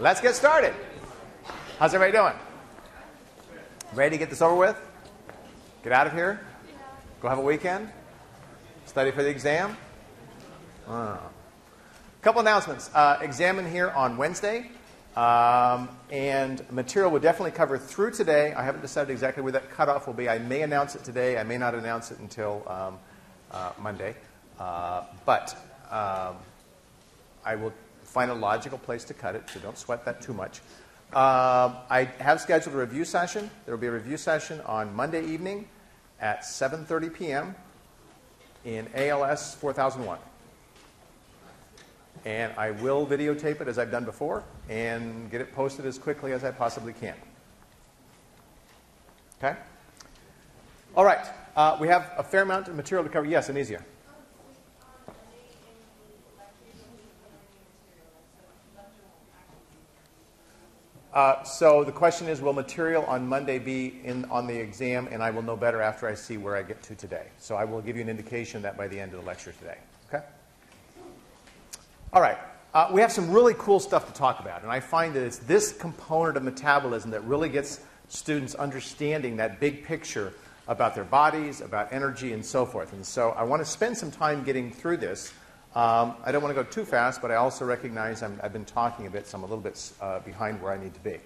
Let's get started. How's everybody doing? Ready to get this over with? Get out of here? Go have a weekend? Study for the exam? Couple announcements. Exam in here on Wednesday. And material we'll definitely cover through today. I haven't decided exactly where that cutoff will be. I may announce it today. I may not announce it until Monday. But I will find a logical place to cut it, so don't sweat that too much. I have scheduled a review session. There will be a review session on Monday evening at 7:30 p.m. in ALS 4001. And I will videotape it as I've done before and get it posted as quickly as I possibly can. Okay? All right. We have a fair amount of material to cover. Yes, Anisia. So the question is, will material on Monday be on the exam? And I will know better after I see where I get to today. So I will give you an indication that by the end of the lecture today. Okay? All right. We have some really cool stuff to talk about. And I find that it's this component of metabolism that really gets students understanding that big picture about their bodies, about energy, and so forth. And so I want to spend some time getting through this. I don't want to go too fast, but I also recognize I've been talking a bit, so I'm a little bit behind where I need to be.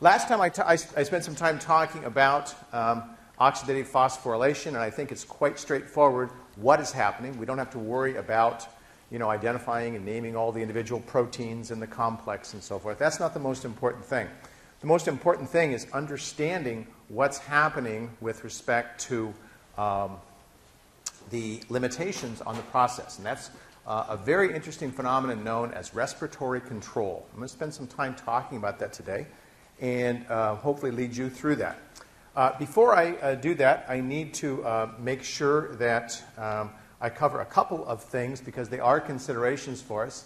Last time I spent some time talking about oxidative phosphorylation, and I think it's quite straightforward what is happening. We don't have to worry about identifying and naming all the individual proteins in the complex and so forth. That's not the most important thing. The most important thing is understanding what's happening with respect to the limitations on the process. And that's a very interesting phenomenon known as respiratory control. I'm going to spend some time talking about that today and hopefully lead you through that. Before I do that, I need to make sure that I cover a couple of things because they are considerations for us.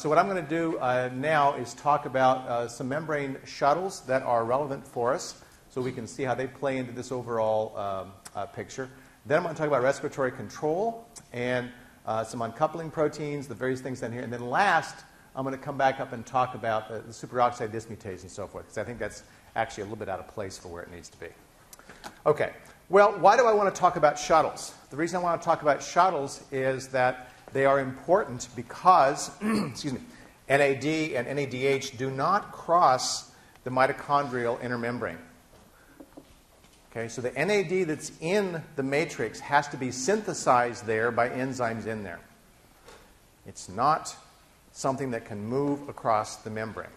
So what I'm going to do now is talk about some membrane shuttles that are relevant for us so we can see how they play into this overall picture. Then I'm going to talk about respiratory control and some uncoupling proteins, the various things down here. And then last, I'm going to come back up and talk about the superoxide dismutase and so forth, because I think that's actually a little bit out of place for where it needs to be. OK. Well, why do I want to talk about shuttles? The reason I want to talk about shuttles is that they are important because excuse me, NAD and NADH do not cross the mitochondrial inner membrane. Okay, so the NAD that's in the matrix has to be synthesized there by enzymes in there. It's not something that can move across the membrane.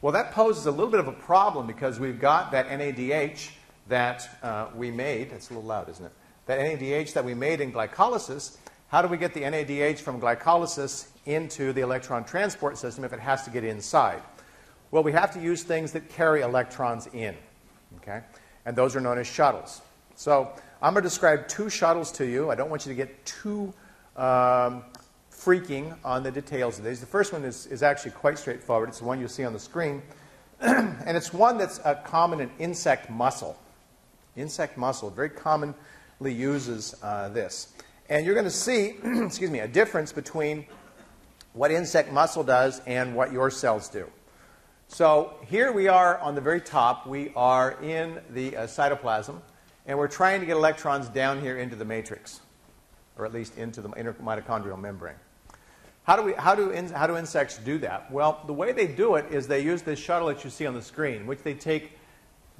Well, that poses a little bit of a problem because we've got that NADH that we made. It's a little loud, isn't it? That NADH that we made in glycolysis. How do we get the NADH from glycolysis into the electron transport system if it has to get inside? Well, we have to use things that carry electrons in. Okay? And those are known as shuttles. So I'm going to describe two shuttles to you. I don't want you to get too freaking on the details of these. The first one is actually quite straightforward. It's the one you'll see on the screen. And it's one that's common in insect muscle. Insect muscle very commonly uses this. And you're going to see excuse me, a difference between what insect muscle does and what your cells do. So here we are on the very top. We are in the cytoplasm, and we're trying to get electrons down here into the matrix, or at least into the inner mitochondrial membrane. How do insects do that? Well, the way they do it is they use this shuttle that you see on the screen, which they take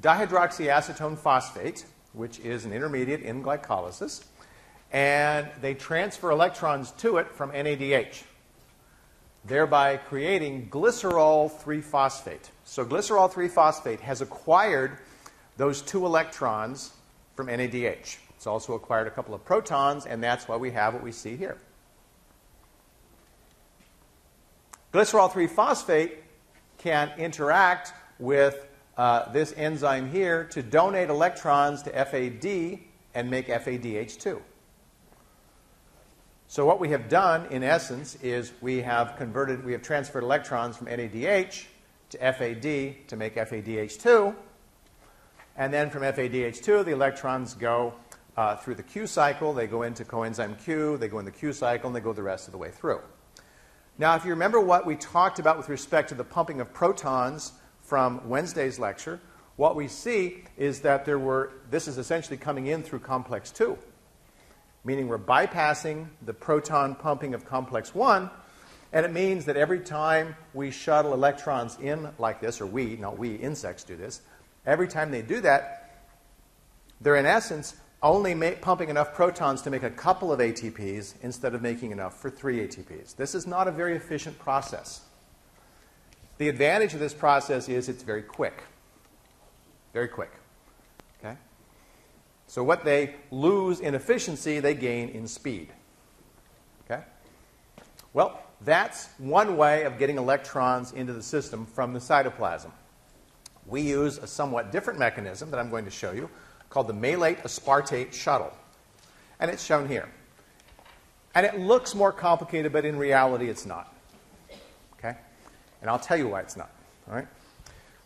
dihydroxyacetone phosphate, which is an intermediate in glycolysis, and they transfer electrons to it from NADH, thereby creating glycerol-3-phosphate. So glycerol-3-phosphate has acquired those two electrons from NADH. It's also acquired a couple of protons, and that's why we have what we see here. Glycerol-3-phosphate can interact with this enzyme here to donate electrons to FAD and make FADH2. So what we have done, in essence, is we have transferred electrons from NADH to FAD to make FADH2. And then from FADH2, the electrons go through the Q cycle. They go into coenzyme Q. They go in the Q cycle, and they go the rest of the way through. Now, if you remember what we talked about with respect to the pumping of protons from Wednesday's lecture, what we see is that there were, this is essentially coming in through complex 2, meaning we're bypassing the proton pumping of complex 1, and it means that every time we shuttle electrons in like this, or we, not we, insects do this, every time they do that, they're in essence only pumping enough protons to make a couple of ATPs instead of making enough for 3 ATPs. This is not a very efficient process. The advantage of this process is it's very quick. Very quick. Okay? So what they lose in efficiency, they gain in speed. Okay? Well, that's one way of getting electrons into the system from the cytoplasm. We use a somewhat different mechanism that I'm going to show you called the malate aspartate shuttle. And it's shown here. And it looks more complicated, but in reality it's not. Okay? And I'll tell you why it's not. All right?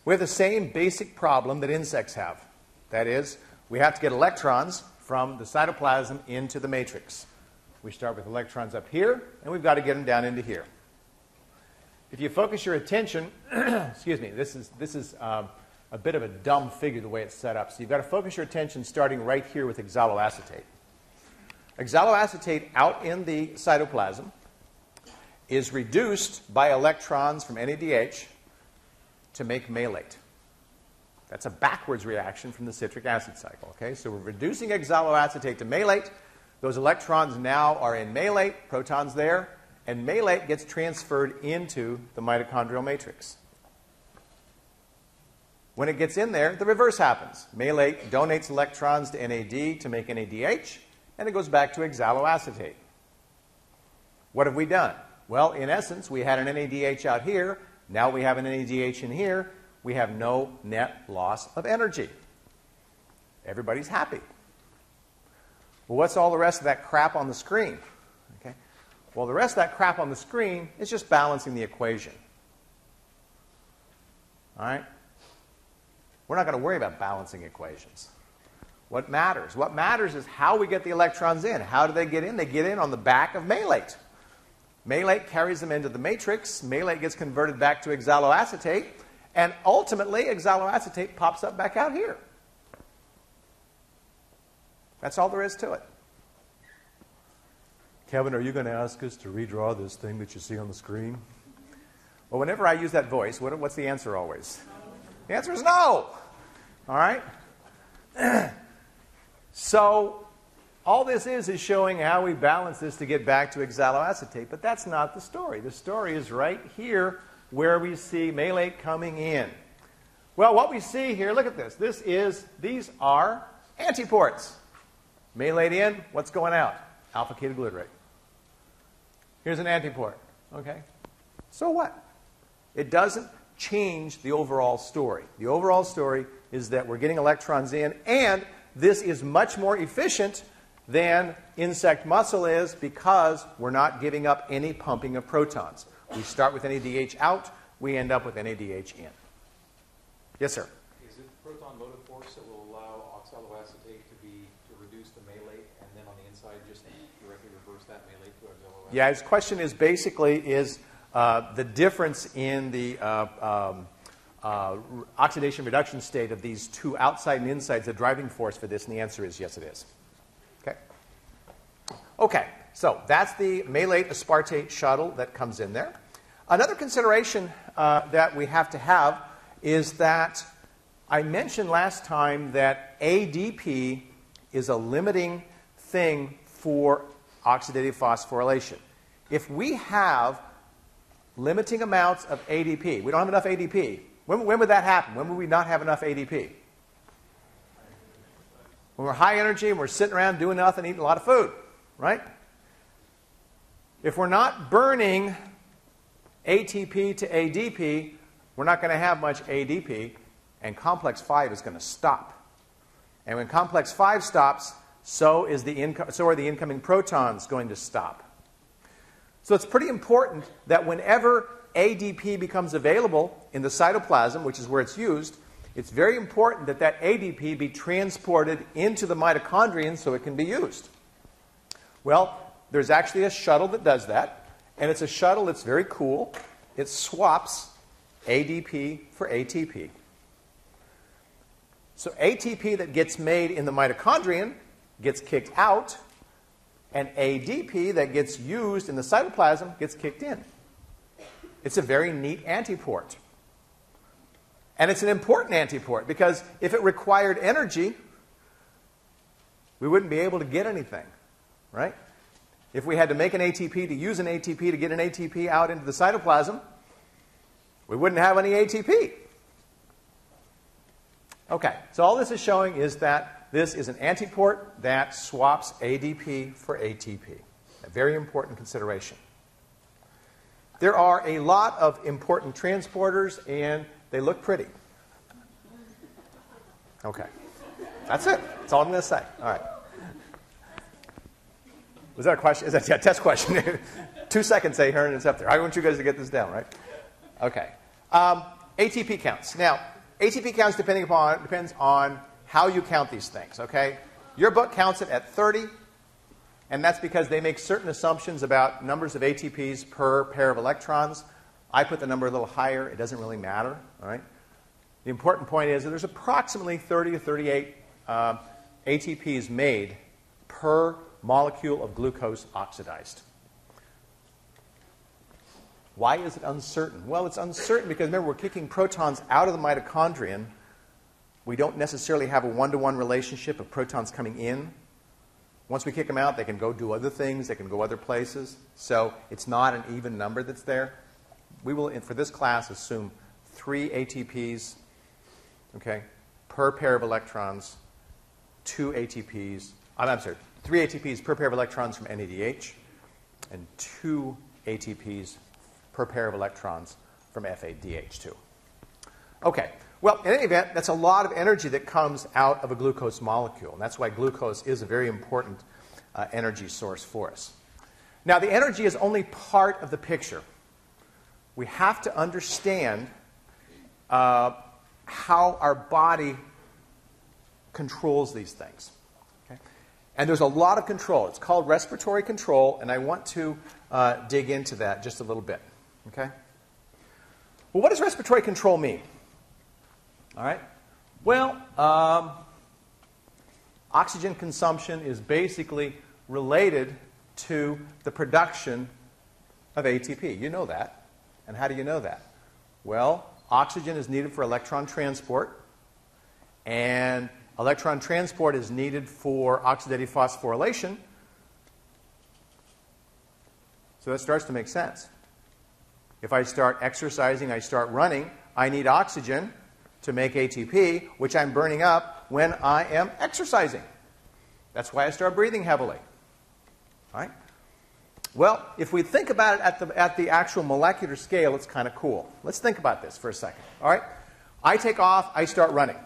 We have the same basic problem that insects have. That is, we have to get electrons from the cytoplasm into the matrix. We start with electrons up here, and we've got to get them down into here. If you focus your attention, excuse me, this is a bit of a dumb figure the way it's set up. So you've got to focus your attention starting right here with oxaloacetate. Oxaloacetate out in the cytoplasm is reduced by electrons from NADH to make malate. That's a backwards reaction from the citric acid cycle. Okay? So we're reducing oxaloacetate to malate. Those electrons now are in malate, protons there, and malate gets transferred into the mitochondrial matrix. When it gets in there, the reverse happens. Malate donates electrons to NAD to make NADH, and it goes back to oxaloacetate. What have we done? Well, in essence, we had an NADH out here. Now we have an NADH in here. We have no net loss of energy. Everybody's happy. Well, what's all the rest of that crap on the screen? Okay. Well, the rest of that crap on the screen is just balancing the equation. All right? We're not going to worry about balancing equations. What matters? What matters is how we get the electrons in. How do they get in? They get in on the back of malate. Malate carries them into the matrix. Malate gets converted back to oxaloacetate. And ultimately, oxaloacetate pops up back out here. That's all there is to it. Kevin, are you going to ask us to redraw this thing that you see on the screen? Well, whenever I use that voice, what's the answer always? The answer is no. All right? So all this is showing how we balance this to get back to oxaloacetate, but that's not the story. The story is right here where we see malate coming in. Well, what we see here, look at this. These are antiports. Malate in, what's going out? Alpha-ketoglutarate. Here's an antiport. Okay? So what? It doesn't change the overall story. The overall story is that we're getting electrons in, and this is much more efficient than insect muscle is because we're not giving up any pumping of protons. We start with NADH out, we end up with NADH in. Yes, sir? Is it the proton motive force that will allow oxaloacetate to reduce the malate and then on the inside just directly reverse that malate to oxaloacetate? Yeah, his question is basically the difference in the oxidation reduction state of these two outside and insides, the driving force for this, and the answer is yes, it is. Okay? Okay, so that's the malate aspartate shuttle that comes in there. Another consideration that we have to have is that I mentioned last time that ADP is a limiting thing for oxidative phosphorylation. If we have limiting amounts of ADP. We don't have enough ADP. When would that happen? When would we not have enough ADP? When we're high energy and we're sitting around doing nothing, eating a lot of food, right? If we're not burning ATP to ADP, we're not going to have much ADP, and complex 5 is going to stop. And when complex 5 stops, so are the incoming protons going to stop. So it's pretty important that whenever ADP becomes available in the cytoplasm, which is where it's used, it's very important that that ADP be transported into the mitochondrion so it can be used. Well, there's actually a shuttle that does that, And it's a shuttle that's very cool. It swaps ADP for ATP. So ATP that gets made in the mitochondrion gets kicked out, and ADP that gets used in the cytoplasm gets kicked in. It's a very neat antiport. And it's an important antiport, because if it required energy, we wouldn't be able to get anything, right? If we had to make an ATP to use an ATP to get an ATP out into the cytoplasm, we wouldn't have any ATP. Okay, so all this is showing is that this is an antiport that swaps ADP for ATP. A very important consideration. There are a lot of important transporters, and they look pretty. Okay. That's it. That's all I'm going to say. All right. Was that a question? Is that a test question? 2 seconds, Ahern, and it's up there. I want you guys to get this down, right? Okay. ATP counts. Now, ATP counts depends on how you count these things, okay? Your book counts it at 30, and that's because they make certain assumptions about numbers of ATPs per pair of electrons. I put the number a little higher. It doesn't really matter, all right? The important point is that there's approximately 30 to 38 ATPs made per molecule of glucose oxidized. Why is it uncertain? Well, it's uncertain because, remember, we're kicking protons out of the mitochondrion. We don't necessarily have a one-to-one relationship of protons coming in. Once we kick them out, they can go do other things. They can go other places. So it's not an even number that's there. We will, for this class, assume 3 ATPs, okay, per pair of electrons, 2 ATPs. I'm sorry, 3 ATPs per pair of electrons from NADH, and 2 ATPs per pair of electrons from FADH2. Okay, well, in any event, that's a lot of energy that comes out of a glucose molecule, and that's why glucose is a very important energy source for us. Now, the energy is only part of the picture. We have to understand how our body controls these things. Okay? And there's a lot of control. It's called respiratory control, and I want to dig into that just a little bit. Okay? Well, what does respiratory control mean? All right. Well, oxygen consumption is basically related to the production of ATP. You know that. And how do you know that? Well, oxygen is needed for electron transport, and electron transport is needed for oxidative phosphorylation. So that starts to make sense. If I start exercising, I start running, I need oxygen to make ATP, which I'm burning up when I am exercising. That's why I start breathing heavily. All right? Well, if we think about it at the actual molecular scale, it's kind of cool. Let's think about this for a second. All right? I take off. I start running.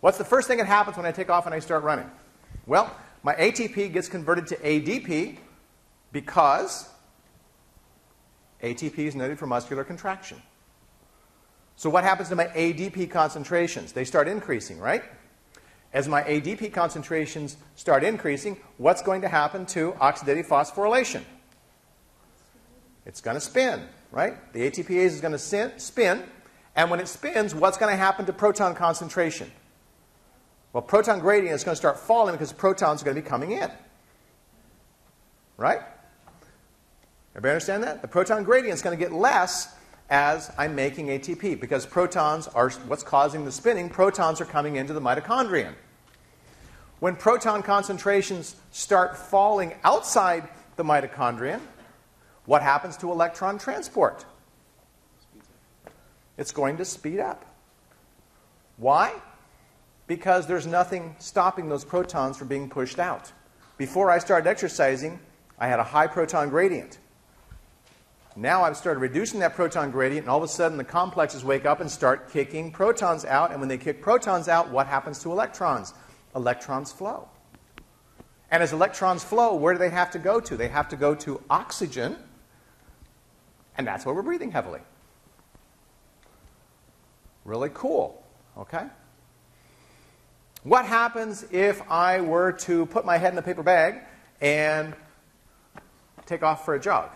What's the first thing that happens when I take off and I start running? Well, my ATP gets converted to ADP because ATP is needed for muscular contraction. So what happens to my ADP concentrations? They start increasing, right? As my ADP concentrations start increasing, what's going to happen to oxidative phosphorylation? It's going to spin, right? The ATPase is going to spin. And when it spins, what's going to happen to proton concentration? Well, proton gradient is going to start falling because protons are going to be coming in. Right? Everybody understand that? The proton gradient is going to get less as I'm making ATP, because protons are what's causing the spinning. Protons are coming into the mitochondrion. When proton concentrations start falling outside the mitochondrion, what happens to electron transport? It's going to speed up. Why? Because there's nothing stopping those protons from being pushed out. Before I started exercising, I had a high proton gradient. Now I've started reducing that proton gradient, and all of a sudden the complexes wake up and start kicking protons out. And when they kick protons out, what happens to electrons? Electrons flow. And as electrons flow, where do they have to go to? They have to go to oxygen, and that's why we're breathing heavily. Really cool, okay? What happens if I were to put my head in a paper bag and take off for a jog?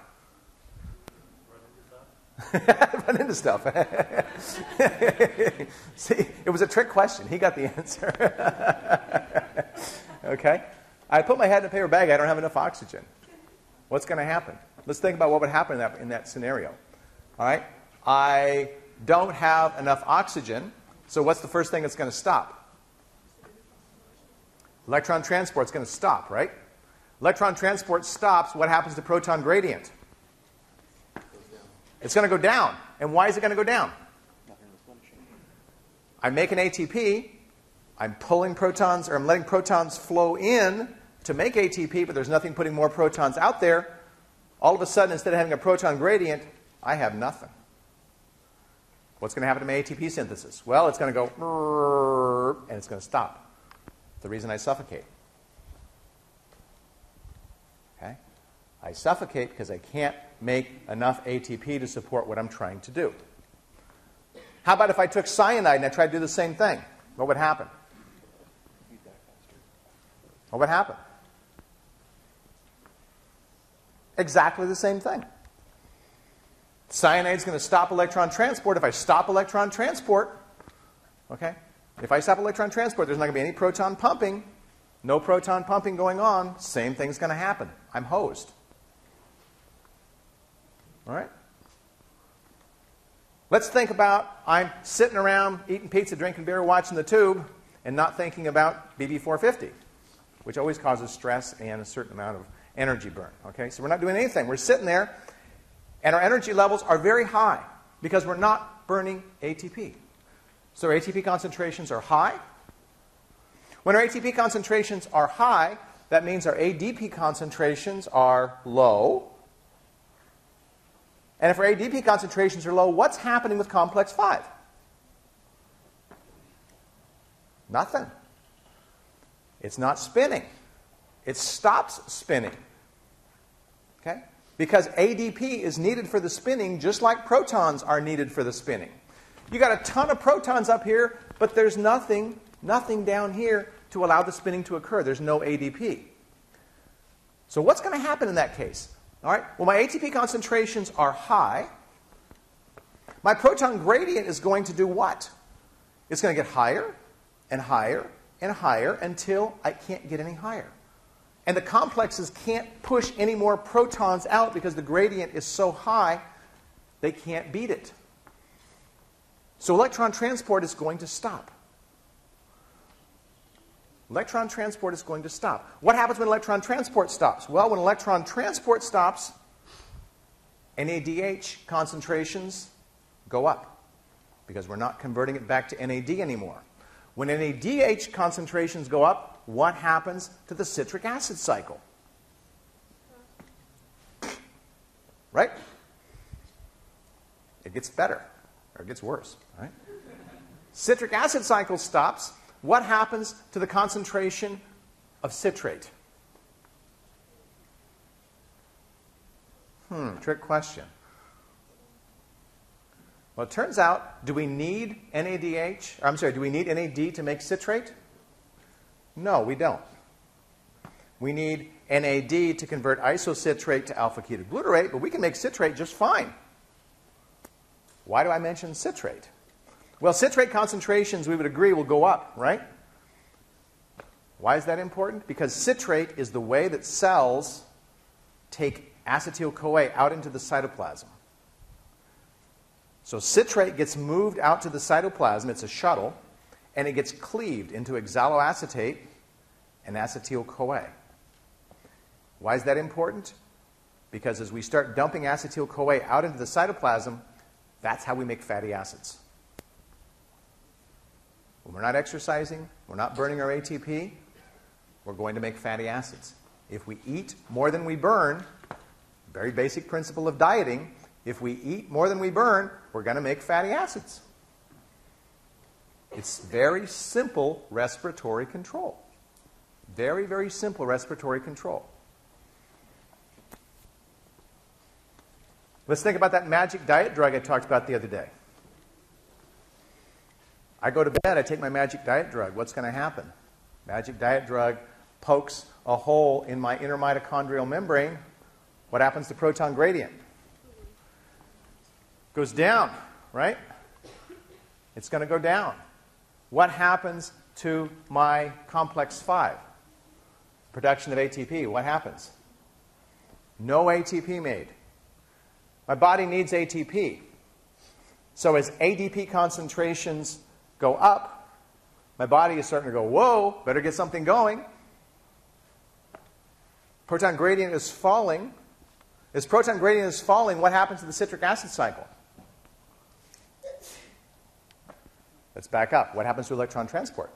Run into stuff. See, it was a trick question. He got the answer. Okay? I put my head in a paper bag. I don't have enough oxygen. What's going to happen? Let's think about what would happen in that scenario. All right? I don't have enough oxygen, so what's the first thing that's going to stop? Electron transport's going to stop, right? Electron transport stops. What happens to proton gradient? It's going to go down. And why is it going to go down? I'm making ATP. I'm pulling protons, or I'm letting protons flow in to make ATP, but there's nothing putting more protons out there. All of a sudden, instead of having a proton gradient, I have nothing. What's going to happen to my ATP synthesis? Well, it's going to go, and it's going to stop. The reason I suffocate. Okay? I suffocate because I can't make enough ATP to support what I'm trying to do. How about if I took cyanide and I tried to do the same thing? What would happen? What would happen? Exactly the same thing. Cyanide's going to stop electron transport. If I stop electron transport, okay? If I stop electron transport, there's not going to be any proton pumping. No proton pumping going on. Same thing's going to happen. I'm hosed. All right? Let's think about I'm sitting around eating pizza, drinking beer, watching the tube, and not thinking about BB 450, which always causes stress and a certain amount of energy burn. Okay? So we're not doing anything. We're sitting there, and our energy levels are very high because we're not burning ATP. So our ATP concentrations are high. When our ATP concentrations are high, that means our ADP concentrations are low. And if our ADP concentrations are low, what's happening with complex 5? Nothing. It's not spinning. It stops spinning. Okay? Because ADP is needed for the spinning just like protons are needed for the spinning. You got a ton of protons up here, but there's nothing down here to allow the spinning to occur. There's no ADP. So what's going to happen in that case? All right, well, my ATP concentrations are high. My proton gradient is going to do what? It's going to get higher and higher and higher until I can't get any higher. And the complexes can't push any more protons out because the gradient is so high, they can't beat it. So electron transport is going to stop. Electron transport is going to stop. What happens when electron transport stops? Well, when electron transport stops, NADH concentrations go up because we're not converting it back to NAD anymore. When NADH concentrations go up, what happens to the citric acid cycle? Right? It gets better, or it gets worse. Right? Citric acid cycle stops. What happens to the concentration of citrate? Trick question. Well, it turns out, do we need NADH? I'm sorry, do we need NAD to make citrate? No, we don't. We need NAD to convert isocitrate to alpha-ketoglutarate, but we can make citrate just fine. Why do I mention citrate? Well, citrate concentrations, we would agree, will go up, right? Why is that important? Because citrate is the way that cells take acetyl-CoA out into the cytoplasm. So citrate gets moved out to the cytoplasm. It's a shuttle. And it gets cleaved into oxaloacetate and acetyl-CoA. Why is that important? Because as we start dumping acetyl-CoA out into the cytoplasm, that's how we make fatty acids. When we're not exercising, we're not burning our ATP, we're going to make fatty acids. If we eat more than we burn, very basic principle of dieting, if we eat more than we burn, we're going to make fatty acids. It's very simple respiratory control. Very, very simple respiratory control. Let's think about that magic diet drug I talked about the other day. I go to bed, I take my magic diet drug. What's going to happen? Magic diet drug pokes a hole in my inner mitochondrial membrane. What happens to proton gradient? goes down, right? It's going to go down. What happens to my complex 5? Production of ATP. What happens? No ATP made. My body needs ATP. So as ADP concentrations go up, my body is starting to go, whoa, better get something going. Proton gradient is falling. As proton gradient is falling, what happens to the citric acid cycle? Let's back up. What happens to electron transport?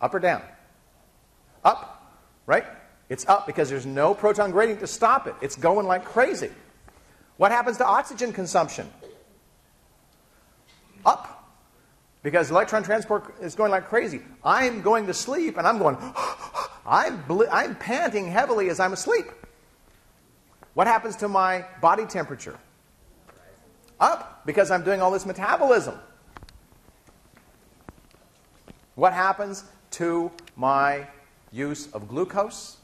Up or down? Up, right? It's up because there's no proton gradient to stop it. It's going like crazy. What happens to oxygen consumption? Up. Because electron transport is going like crazy. I'm going to sleep, and I'm going, I'm panting heavily as I'm asleep. What happens to my body temperature? Up, because I'm doing all this metabolism. What happens to my use of glucose?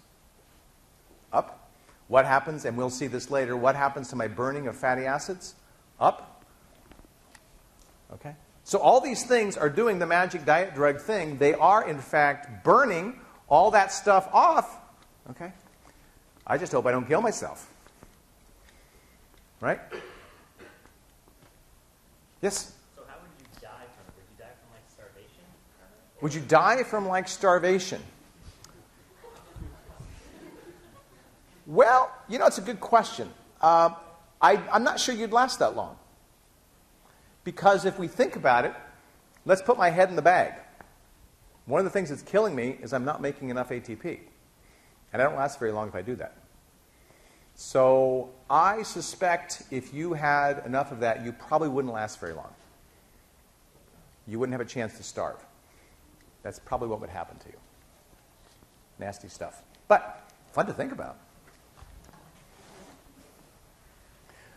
Up. What happens, and we'll see this later, what happens to my burning of fatty acids? Up. Okay. So all these things are doing the magic diet drug thing. They are, in fact, burning all that stuff off. Okay? I just hope I don't kill myself. Right? Yes? So how would you die from it? Would you die from, like, starvation? Would you die from, like, starvation? Well, you know, it's a good question. I'm not sure you'd last that long. Because if we think about it, let's put my head in the bag. One of the things that's killing me is I'm not making enough ATP. And I don't last very long if I do that. So I suspect if you had enough of that, you probably wouldn't last very long. You wouldn't have a chance to starve. That's probably what would happen to you. Nasty stuff. But fun to think about.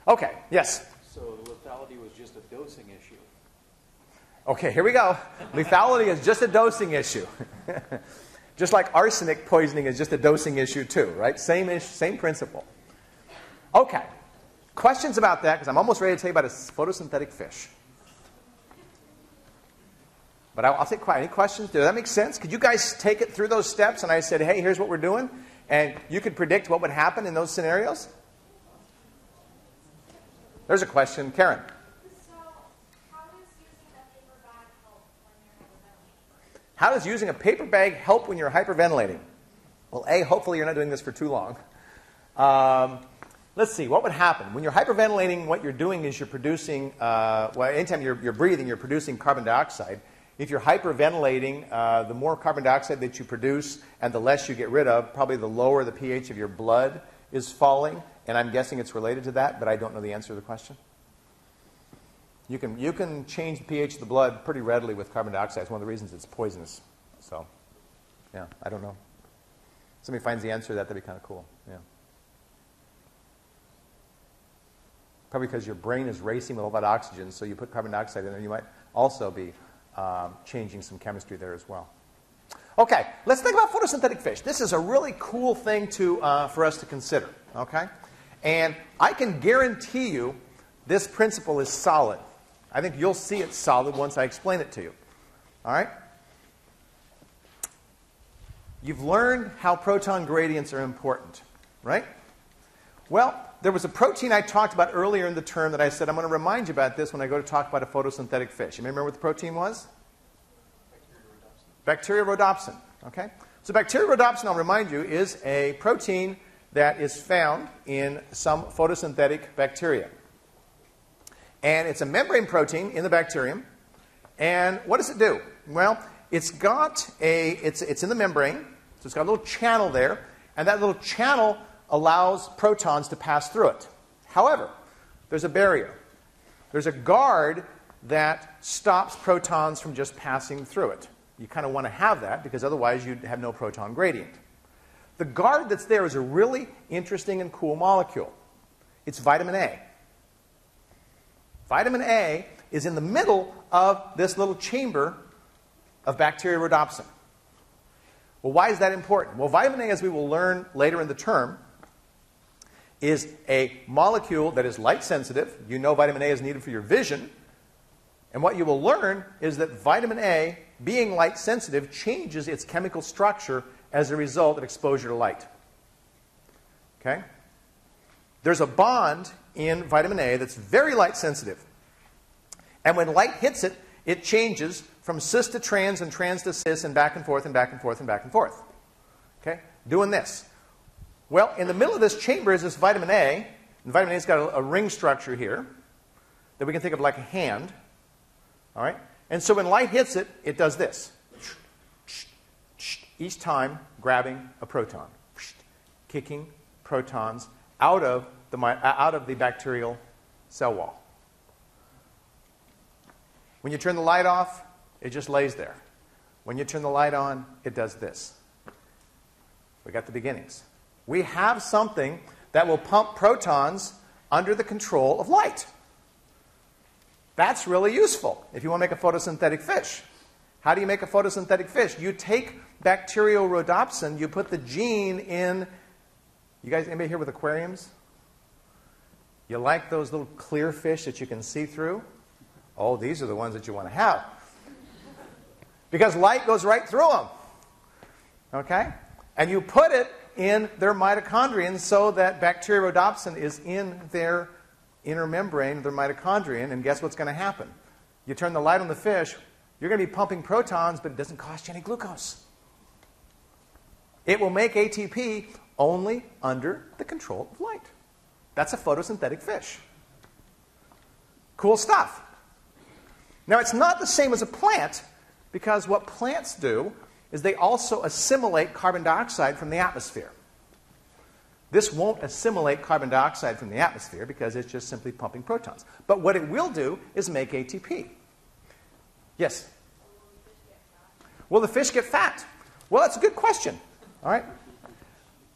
Okay, yes? So the lethality was just a dosing issue. Okay, here we go. Lethality is just a dosing issue. Just like arsenic poisoning is just a dosing issue too, right? Same principle. Okay, questions about that? Because I'm almost ready to tell you about a photosynthetic fish. But I'll take quiet. Any questions? Does that make sense? Could you guys take it through those steps? And I said, hey, here's what we're doing. And you could predict what would happen in those scenarios? There's a question. Karen. So how does using a paper bag help when you're hyperventilating? How does using a paper bag help when you're hyperventilating? Well, A, hopefully you're not doing this for too long. Let's see. What would happen? When you're hyperventilating, what you're doing is you're producing, anytime you're breathing, you're producing carbon dioxide. If you're hyperventilating, the more carbon dioxide that you produce and the less you get rid of, probably the lower the pH of your blood is falling. And I'm guessing it's related to that, but I don't know the answer to the question. You can change the pH of the blood pretty readily with carbon dioxide. It's one of the reasons it's poisonous. So, yeah, I don't know. If somebody finds the answer to that, that'd be kind of cool. Yeah. Probably because your brain is racing with all that oxygen, so you put carbon dioxide in there, you might also be changing some chemistry there as well. Okay, let's think about photosynthetic fish. This is a really cool thing for us to consider. Okay? And I can guarantee you this principle is solid. I think you'll see it's solid once I explain it to you. All right? You've learned how proton gradients are important, right? Well, there was a protein I talked about earlier in the term that I said I'm going to remind you about this when I go to talk about a photosynthetic fish. You may remember what the protein was? Bacteriorhodopsin. Okay? So bacteriorhodopsin, I'll remind you, is a protein that is found in some photosynthetic bacteria. And it's a membrane protein in the bacterium. And what does it do? Well, it's in the membrane, so it's got a little channel there, and that little channel allows protons to pass through it. However, there's a barrier. There's a guard that stops protons from just passing through it. You kind of want to have that because otherwise you'd have no proton gradient. The guard that's there is a really interesting and cool molecule. It's vitamin A. Vitamin A is in the middle of this little chamber of bacteriorhodopsin. Well, why is that important? Well, vitamin A, as we will learn later in the term, is a molecule that is light sensitive. You know vitamin A is needed for your vision. And what you will learn is that vitamin A, being light sensitive, changes its chemical structure as a result of exposure to light. Okay? There's a bond in vitamin A that's very light sensitive. And when light hits it, it changes from cis to trans and trans to cis and back and forth and back and forth and back and forth. Okay? Doing this. Well, in the middle of this chamber is this vitamin A. And vitamin A's got a ring structure here that we can think of like a hand. All right? And so when light hits it, it does this. Each time grabbing a proton, kicking protons out of the bacterial cell wall. When you turn the light off, it just lays there. When you turn the light on, it does this. We got the beginnings. We have something that will pump protons under the control of light. That's really useful if you want to make a photosynthetic fish. How do you make a photosynthetic fish? You take bacteriorhodopsin, you put the gene in. You guys, anybody here with aquariums? You like those little clear fish that you can see through? Oh, these are the ones that you want to have. Because light goes right through them. Okay? And you put it in their mitochondrion so that bacteriorhodopsin is in their inner membrane of their mitochondrion. And guess what's going to happen? You turn the light on the fish, you're going to be pumping protons, but it doesn't cost you any glucose. It will make ATP only under the control of light. That's a photosynthetic fish. Cool stuff. Now, it's not the same as a plant, because what plants do is they also assimilate carbon dioxide from the atmosphere. This won't assimilate carbon dioxide from the atmosphere because it's just simply pumping protons. But what it will do is make ATP. Yes? Will the fish get fat? Well, that's a good question. All right?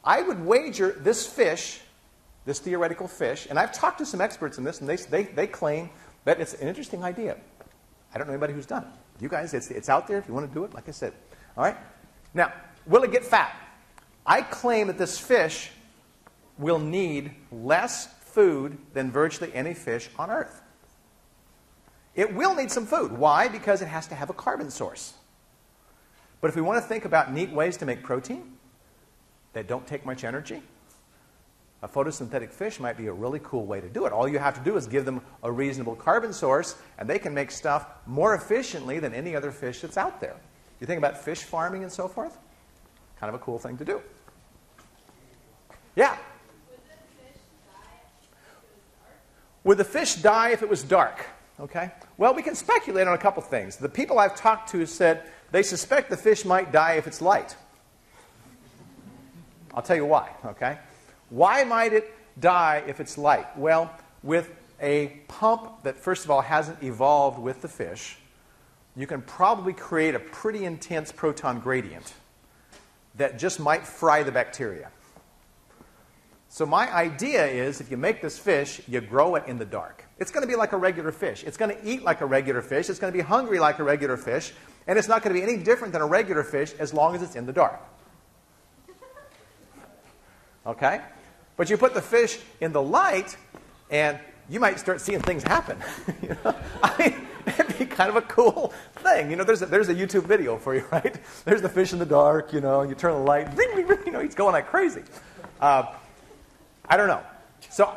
I would wager this fish, this theoretical fish, and I've talked to some experts in this, and they claim that it's an interesting idea. I don't know anybody who's done it. You guys, it's out there if you want to do it, like I said. All right? Now, will it get fat? I claim that this fish will need less food than virtually any fish on Earth. It will need some food. Why? Because it has to have a carbon source. But if we want to think about neat ways to make protein that don't take much energy, a photosynthetic fish might be a really cool way to do it. All you have to do is give them a reasonable carbon source, and they can make stuff more efficiently than any other fish that's out there. You think about fish farming and so forth? Kind of a cool thing to do. Yeah? Would the fish die if it was dark? Okay. Well, we can speculate on a couple things. The people I've talked to said they suspect the fish might die if it's light. I'll tell you why, okay? Why might it die if it's light? Well, with a pump that, first of all, hasn't evolved with the fish, you can probably create a pretty intense proton gradient that just might fry the bacteria. So my idea is if you make this fish, you grow it in the dark. It's going to be like a regular fish. It's going to eat like a regular fish. It's going to be hungry like a regular fish. And it's not going to be any different than a regular fish as long as it's in the dark. Okay? But you put the fish in the light, and you might start seeing things happen. You know? I mean, it'd be kind of a cool thing. You know, there's a YouTube video for you, right? There's the fish in the dark, you know, and you turn the light, ring, ring, ring, you know, he's going like crazy. I don't know. So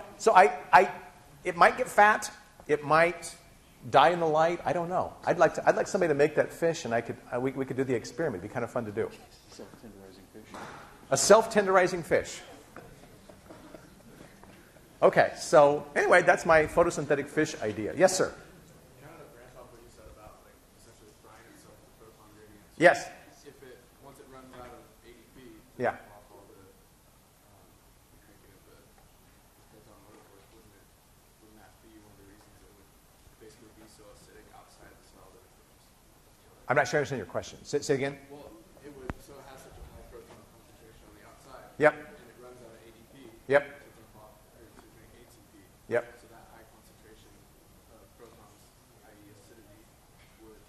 it might get fat. It might die in the light. I don't know. I'd like somebody to make that fish, and we could do the experiment. It'd be kind of fun to do. Self-tenderizing fish. A self-tenderizing fish. Okay, so anyway, that's my photosynthetic fish idea. Yes, sir? Kind of ramp up what you said about like essentially frying itself with proton gradients. Yes. If it once it runs out of ADP, yeah. Wouldn't that be one of the reasons it would basically be so acidic outside the cell that it would just kill it? I'm not sure I understand your question. Say again. Well, it would so it has such a high proton concentration on the outside. Yep. And it runs out of ADP. Yep. Yep. So that high concentration of protons, i.e. acidity, would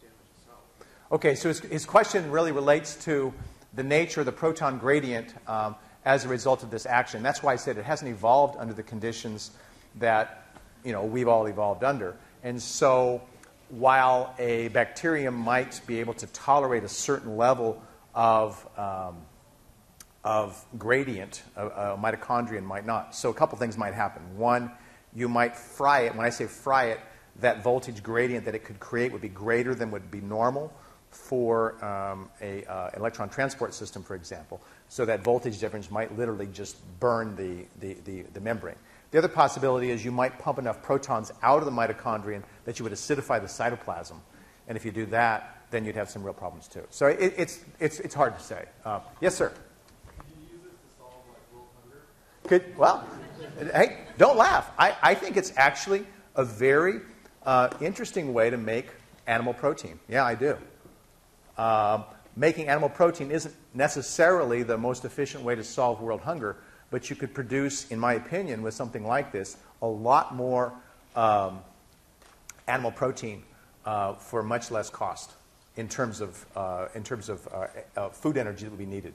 damage the cell. Okay, so his question really relates to the nature of the proton gradient as a result of this action. That's why I said it hasn't evolved under the conditions that, you know, we've all evolved under. And so while a bacterium might be able to tolerate a certain level of gradient, a mitochondrion might not. So a couple things might happen. One, you might fry it. When I say fry it, that voltage gradient that it could create would be greater than would be normal for an electron transport system, for example. So that voltage difference might literally just burn the membrane. The other possibility is you might pump enough protons out of the mitochondrion that you would acidify the cytoplasm. And if you do that, then you'd have some real problems, too. So it's hard to say. Yes, sir? Can you use this to solve, like, world hunger? Could, well, hey, don't laugh. I think it's actually a very interesting way to make animal protein. Yeah, I do. Making animal protein isn't necessarily the most efficient way to solve world hunger, but you could produce, in my opinion, with something like this, a lot more animal protein for much less cost in terms of food energy that would be needed.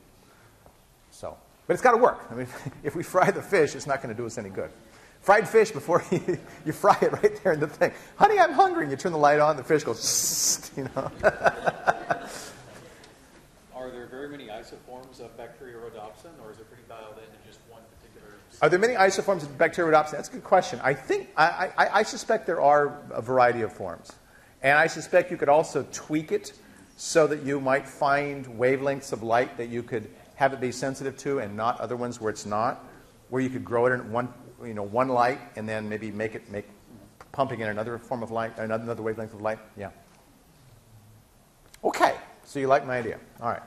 So, but it's got to work. I mean, if we fry the fish, it's not going to do us any good. Fried fish before you fry it right there in the thing. Honey, I'm hungry. And you turn the light on, the fish goes, you know. Are there very many isoforms of bacteriorhodopsin, or is it pretty dialed into just one particular? Are there many isoforms of bacteriorhodopsin? That's a good question. I think I suspect there are a variety of forms, and I suspect you could also tweak it so that you might find wavelengths of light that you could have it be sensitive to, and not other ones where it's not. Where you could grow it in one, you know, one light, and then maybe make it pumping in another form of light, another wavelength of light. Yeah. Okay. So you like my idea. All right.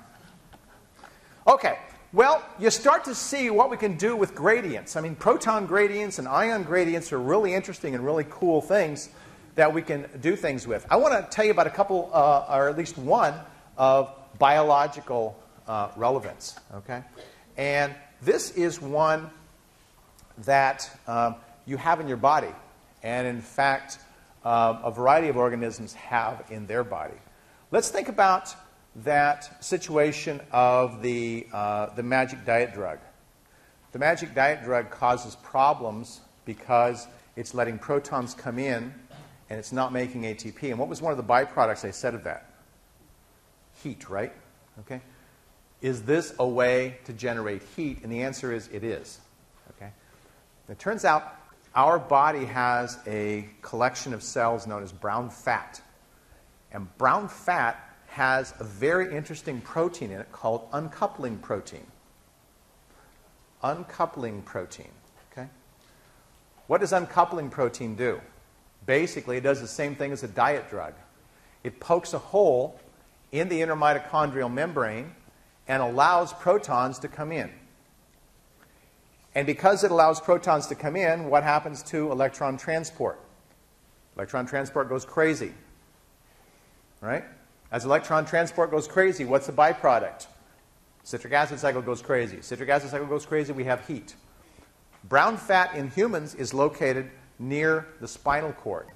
Okay. Well, you start to see what we can do with gradients. I mean, proton gradients and ion gradients are really interesting and really cool things that we can do things with. I want to tell you about a couple, or at least one, of biological relevance. Okay? And this is one that you have in your body. And in fact, a variety of organisms have in their body. Let's think about that situation of the magic diet drug. The magic diet drug causes problems because it's letting protons come in and it's not making ATP. And what was one of the byproducts I said of that? Heat, right? Okay. Is this a way to generate heat? And the answer is it is. Okay. It turns out our body has a collection of cells known as brown fat. And brown fat has a very interesting protein in it called uncoupling protein. Uncoupling protein, okay? What does uncoupling protein do? Basically, it does the same thing as a diet drug. It pokes a hole in the inner mitochondrial membrane and allows protons to come in. And because it allows protons to come in, what happens to electron transport? Electron transport goes crazy. Right? As electron transport goes crazy, what's the byproduct? Citric acid cycle goes crazy. Citric acid cycle goes crazy, we have heat. Brown fat in humans is located near the spinal cord.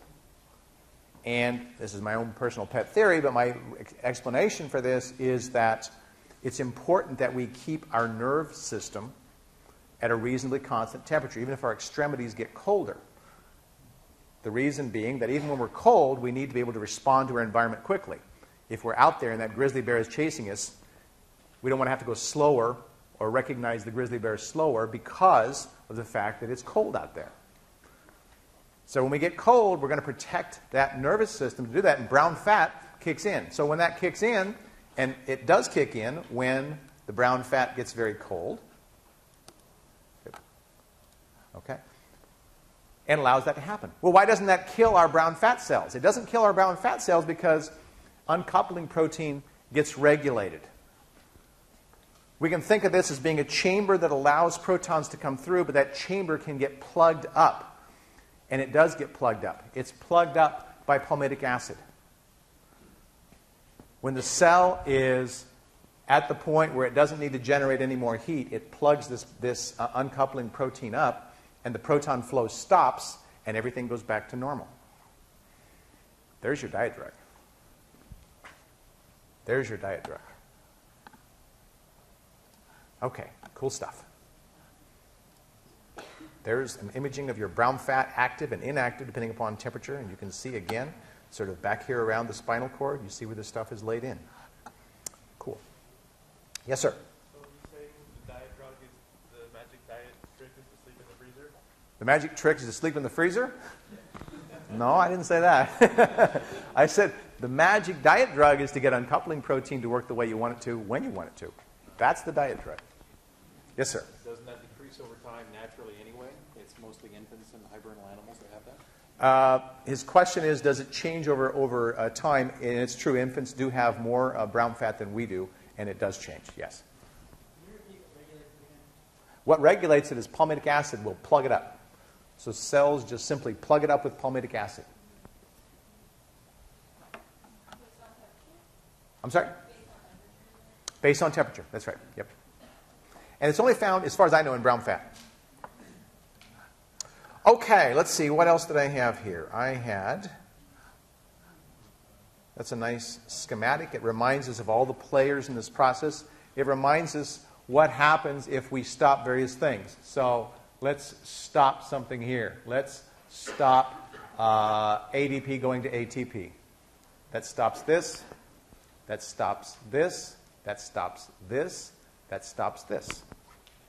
And this is my own personal pet theory, but my explanation for this is that it's important that we keep our nerve system at a reasonably constant temperature, even if our extremities get colder. The reason being that even when we're cold, we need to be able to respond to our environment quickly. If we're out there and that grizzly bear is chasing us, we don't want to have to go slower or recognize the grizzly bear slower because of the fact that it's cold out there. So when we get cold, we're going to protect that nervous system to do that, and brown fat kicks in. So when that kicks in, and it does kick in when the brown fat gets very cold, okay, and allows that to happen. Well, why doesn't that kill our brown fat cells? It doesn't kill our brown fat cells because uncoupling protein gets regulated. We can think of this as being a chamber that allows protons to come through, but that chamber can get plugged up. And it does get plugged up. It's plugged up by palmitic acid. When the cell is at the point where it doesn't need to generate any more heat, it plugs this uncoupling protein up, and the proton flow stops, and everything goes back to normal. There's your diet drug. There's your diet drug. Okay, cool stuff. There's an imaging of your brown fat, active and inactive, depending upon temperature. And you can see, again, sort of back here around the spinal cord, you see where this stuff is laid in. Cool. Yes, sir? So you're saying the diet drug is the magic diet trick is to sleep in the freezer? The magic trick is to sleep in the freezer? No, I didn't say that. I said the magic diet drug is to get uncoupling protein to work the way you want it to, when you want it to. That's the diet drug. Yes, sir? Doesn't that decrease over time naturally anyway? It's mostly infants and hibernal animals that have that? His question is, does it change over time? And it's true, infants do have more brown fat than we do, and it does change, yes. What regulates it is palmitic acid will plug it up. So cells just simply plug it up with palmitic acid. I'm sorry? Based on temperature. That's right. Yep. And it's only found, as far as I know, in brown fat. Okay, let's see. What else did I have here? That's a nice schematic. It reminds us of all the players in this process. It reminds us what happens if we stop various things. So let's stop something here. Let's stop ADP going to ATP. That stops this. That stops this. That stops this. That stops this.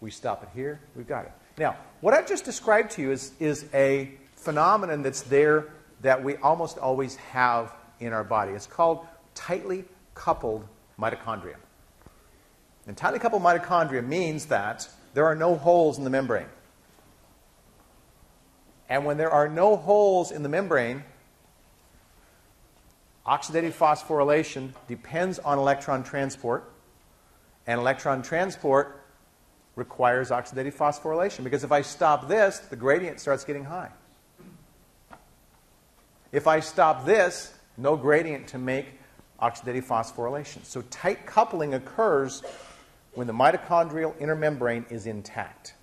We stop it here. We've got it. Now, what I've just described to you is a phenomenon that's there that we almost always have in our body. It's called tightly coupled mitochondria. And tightly coupled mitochondria means that there are no holes in the membrane. And when there are no holes in the membrane, oxidative phosphorylation depends on electron transport, and electron transport requires oxidative phosphorylation, because if I stop this, the gradient starts getting high. If I stop this, no gradient to make oxidative phosphorylation. So tight coupling occurs when the mitochondrial inner membrane is intact.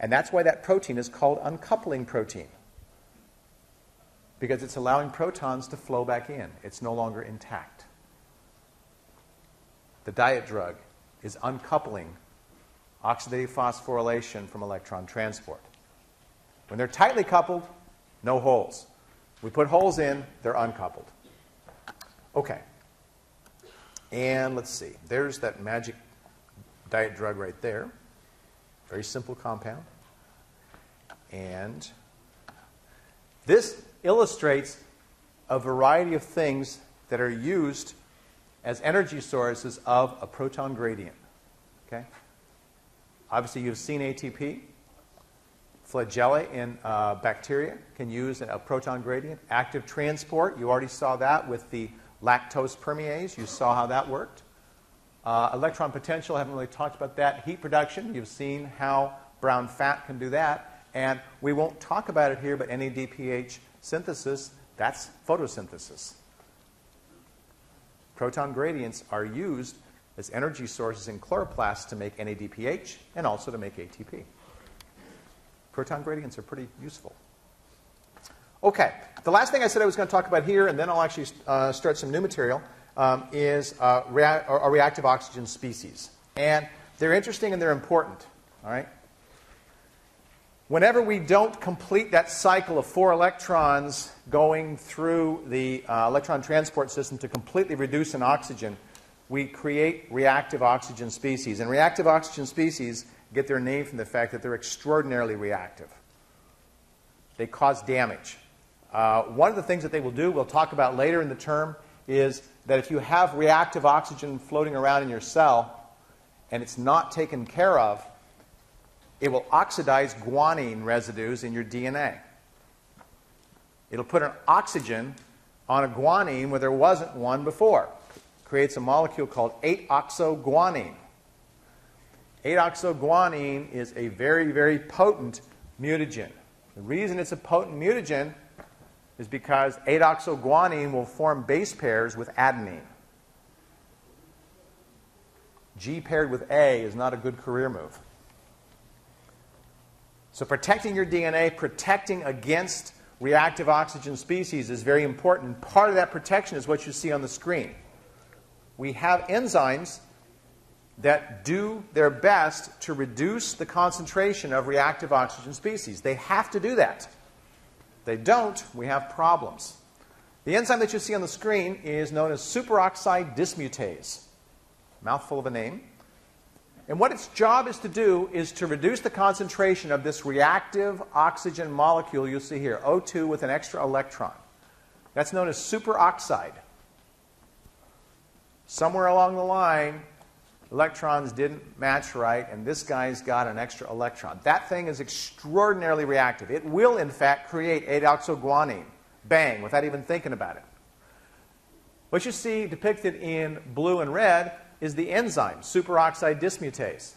And that's why that protein is called uncoupling protein, because it's allowing protons to flow back in. It's no longer intact. The diet drug is uncoupling oxidative phosphorylation from electron transport. When they're tightly coupled, no holes. We put holes in, they're uncoupled. Okay. And let's see. There's that magic diet drug right there. Very simple compound. And this illustrates a variety of things that are used as energy sources of a proton gradient. Okay? Obviously, you've seen ATP. Flagella in bacteria can use a proton gradient. Active transport, you already saw that with the lactose permease. You saw how that worked. Electron potential, I haven't really talked about that. Heat production, you've seen how brown fat can do that. And we won't talk about it here, but NADPH synthesis, that's photosynthesis. Proton gradients are used as energy sources in chloroplasts to make NADPH and also to make ATP. Proton gradients are pretty useful. Okay, the last thing I said I was going to talk about here, and then I'll actually start some new material, is a reactive oxygen species. And they're interesting and they're important. All right? Whenever we don't complete that cycle of 4 electrons going through the electron transport system to completely reduce an oxygen, we create reactive oxygen species. And reactive oxygen species get their name from the fact that they're extraordinarily reactive. They cause damage. One of the things that they will do, we'll talk about later in the term, is that if you have reactive oxygen floating around in your cell and it's not taken care of, it will oxidize guanine residues in your DNA. It'll put an oxygen on a guanine where there wasn't one before. It creates a molecule called 8-oxo-guanine. 8-oxo-guanine is a very, very potent mutagen. The reason it's a potent mutagen is because 8-oxo-guanine will form base pairs with adenine. G paired with A is not a good career move. So protecting your DNA, protecting against reactive oxygen species is very important. Part of that protection is what you see on the screen. We have enzymes that do their best to reduce the concentration of reactive oxygen species. They have to do that. If they don't, we have problems. The enzyme that you see on the screen is known as superoxide dismutase. Mouthful of a name. And what its job is to do is to reduce the concentration of this reactive oxygen molecule you see here, O2 with an extra electron. That's known as superoxide. Somewhere along the line, electrons didn't match right, and this guy's got an extra electron. That thing is extraordinarily reactive. It will, in fact, create 8-oxo-guanine, bang, without even thinking about it. What you see depicted in blue and red is the enzyme, superoxide dismutase.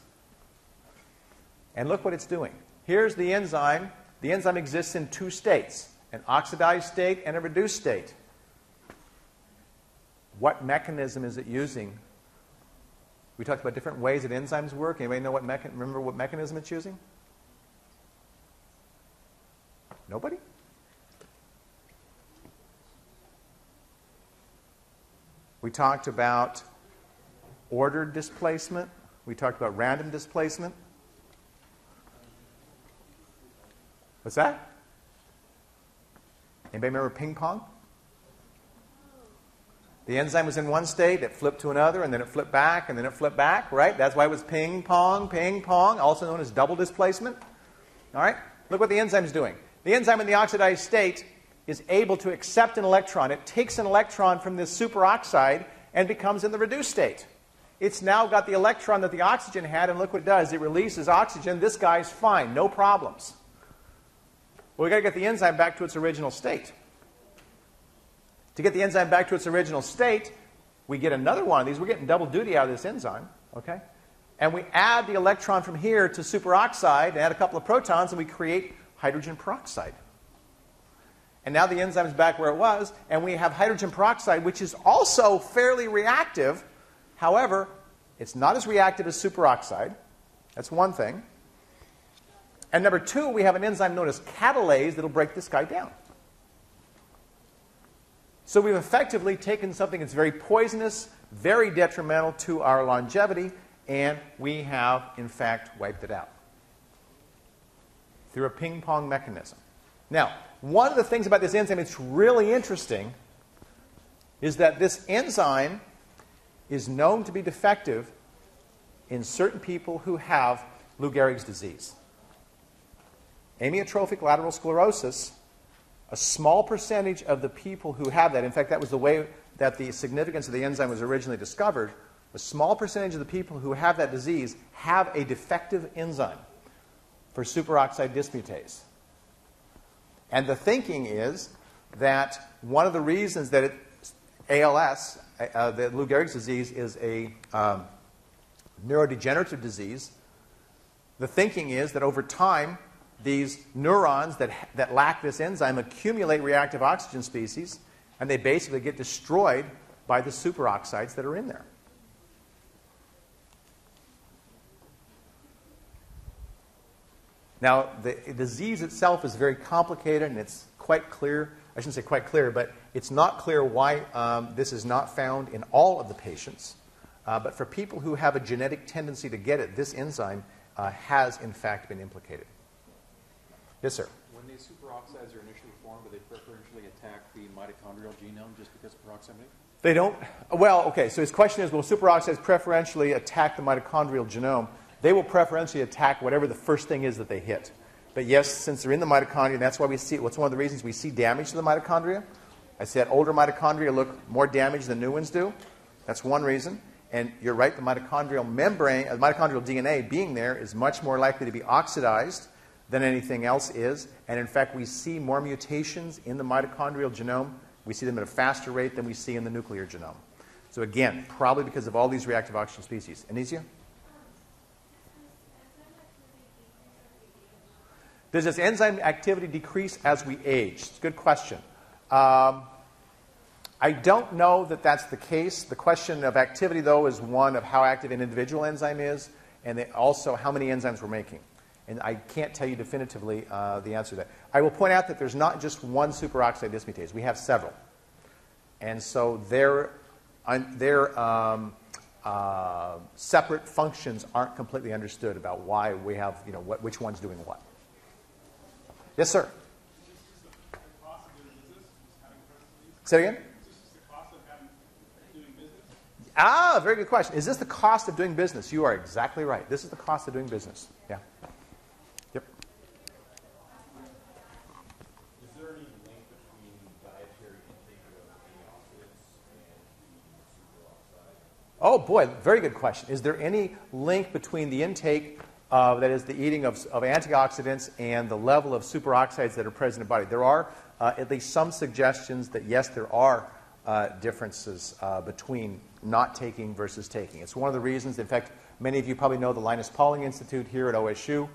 And look what it's doing. Here's the enzyme. The enzyme exists in two states, an oxidized state and a reduced state. What mechanism is it using? We talked about different ways that enzymes work. Anybody know remember what mechanism it's using? Nobody? We talked about ordered displacement. We talked about random displacement. What's that? Anybody remember ping pong? The enzyme was in one state, it flipped to another, and then it flipped back, and then it flipped back, right? That's why it was ping pong, also known as double displacement. All right? Look what the enzyme's doing. The enzyme in the oxidized state is able to accept an electron. It takes an electron from this superoxide and becomes in the reduced state. It's now got the electron that the oxygen had, and look what it does. It releases oxygen. This guy's fine, no problems. Well, we've got to get the enzyme back to its original state. To get the enzyme back to its original state, we get another one of these. We're getting double duty out of this enzyme, okay? And we add the electron from here to superoxide, and add a couple of protons, and we create hydrogen peroxide. And now the enzyme is back where it was, and we have hydrogen peroxide, which is also fairly reactive. However, it's not as reactive as superoxide. That's one thing. And number two, we have an enzyme known as catalase that will break this guy down. So we've effectively taken something that's very poisonous, very detrimental to our longevity, and we have, in fact, wiped it out through a ping-pong mechanism. Now, one of the things about this enzyme that's really interesting is that this enzyme is known to be defective in certain people who have Lou Gehrig's disease. Amyotrophic lateral sclerosis, a small percentage of the people who have that, in fact, that was the way that the significance of the enzyme was originally discovered, a small percentage of the people who have that disease have a defective enzyme for superoxide dismutase. And the thinking is that one of the reasons that ALS, that Lou Gehrig's disease, is a neurodegenerative disease, the thinking is that over time, these neurons that lack this enzyme accumulate reactive oxygen species, and they basically get destroyed by the superoxides that are in there. Now, the disease itself is very complicated, and it's quite clear. I shouldn't say quite clear, but it's not clear why this is not found in all of the patients. But for people who have a genetic tendency to get it, this enzyme has, in fact, been implicated. Yes, sir? When these superoxides are initially formed, do they preferentially attack the mitochondrial genome just because of proximity? They don't. Well, okay, so his question is, will superoxides preferentially attack the mitochondrial genome? They will preferentially attack whatever the first thing is that they hit. But yes, since they're in the mitochondria, that's why we see it. What's one of the reasons we see damage to the mitochondria? I said older mitochondria look more damaged than new ones do. That's one reason. And you're right, the mitochondrial membrane, the mitochondrial DNA being there is much more likely to be oxidized than anything else is. And in fact, we see more mutations in the mitochondrial genome. We see them at a faster rate than we see in the nuclear genome. So again, probably because of all these reactive oxygen species. Anisia? Does this enzyme activity decrease as we age? It's a good question. I don't know that that's the case. The question of activity, though, is one of how active an individual enzyme is, and also how many enzymes we're making. And I can't tell you definitively the answer to that. I will point out that there's not just one superoxide dismutase. We have several. And so their separate functions aren't completely understood about why we have, you know, what, which one's doing what. Yes, sir? Say it again? Ah, very good question. Is this the cost of doing business? You are exactly right. This is the cost of doing business. Yeah. Yep. Is there any link between dietary intake of antioxidants and the superoxide? Oh, boy, very good question. Is there any link between the intake, that is, the eating of antioxidants and the level of superoxides that are present in the body? There are at least some suggestions that, yes, there are differences between not taking versus taking. It's one of the reasons, in fact, many of you probably know the Linus Pauling Institute here at OSU.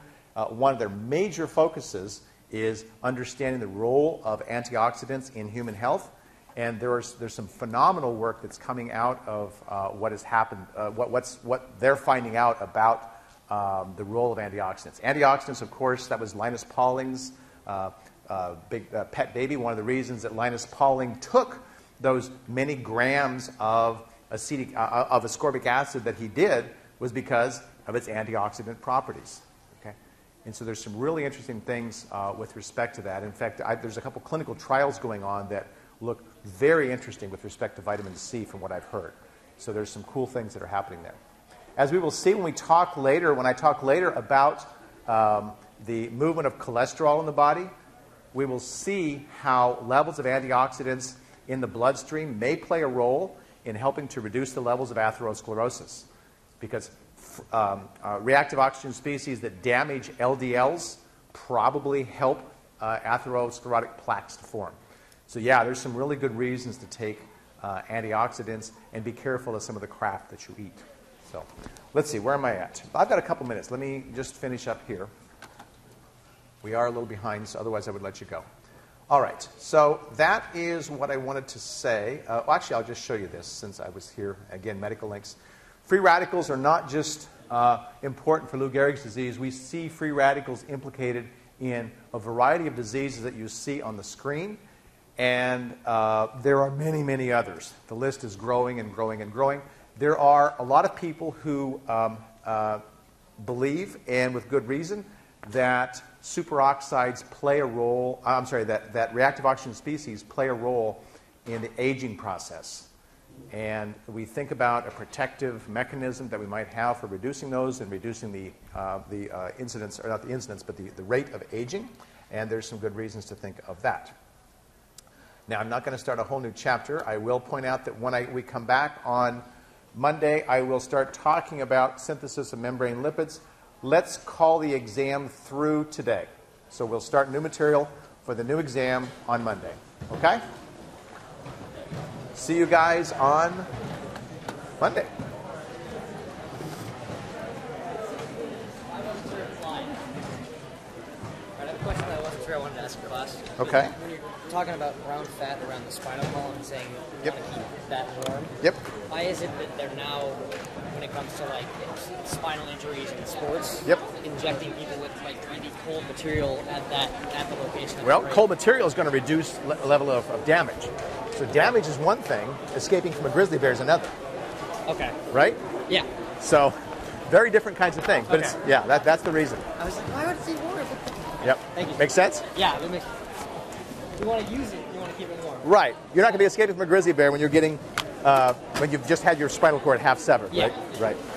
One of their major focuses is understanding the role of antioxidants in human health. And there's some phenomenal work that's coming out of what has happened, what they're finding out about the role of antioxidants. Antioxidants, of course, that was Linus Pauling's big pet baby. One of the reasons that Linus Pauling took those many grams of ascorbic acid that he did was because of its antioxidant properties. Okay? And so there's some really interesting things with respect to that. In fact, there's a couple clinical trials going on that look very interesting with respect to vitamin C from what I've heard. So there's some cool things that are happening there. As we will see when we talk later, when I talk later about the movement of cholesterol in the body, we will see how levels of antioxidants in the bloodstream may play a role in helping to reduce the levels of atherosclerosis, because reactive oxygen species that damage LDLs probably help atherosclerotic plaques to form. So yeah, there's some really good reasons to take antioxidants and be careful of some of the crap that you eat. So let's see, where am I at? I've got a couple minutes. Let me just finish up here. We are a little behind, so otherwise I would let you go. All right, so that is what I wanted to say. Actually, I'll just show you this since I was here. Again, medical links. Free radicals are not just important for Lou Gehrig's disease. We see free radicals implicated in a variety of diseases that you see on the screen. And there are many, many others. The list is growing and growing and growing. There are a lot of people who believe, and with good reason, that superoxides play a role, I'm sorry, that reactive oxygen species play a role in the aging process. And we think about a protective mechanism that we might have for reducing those and reducing the incidence, or not the incidence, but the rate of aging. And there's some good reasons to think of that. Now, I'm not going to start a whole new chapter. I will point out that when we come back on Monday, I will start talking about synthesis of membrane lipids. Let's call the exam through today. So we'll start new material for the new exam on Monday. Okay? See you guys on Monday. I wanted to ask your class. Okay. When you're talking about brown fat around the spinal column and saying you want to keep that warm, why is it that they're now, when it comes to like spinal injuries in sports, injecting people with like really cold material at the location? Well, cold material is going to reduce level of damage. So damage is one thing, escaping from a grizzly bear is another. Okay. Right? Yeah. So very different kinds of things, but it's, yeah, that's the reason. I was like, why would it be warm? Yep. Thank you. Make sense? Yeah. You want to use it. You want to keep it warm. Right. You're not going to be escaping from a grizzly bear when you're getting, when you've just had your spinal cord half severed. Yeah. Right. Right.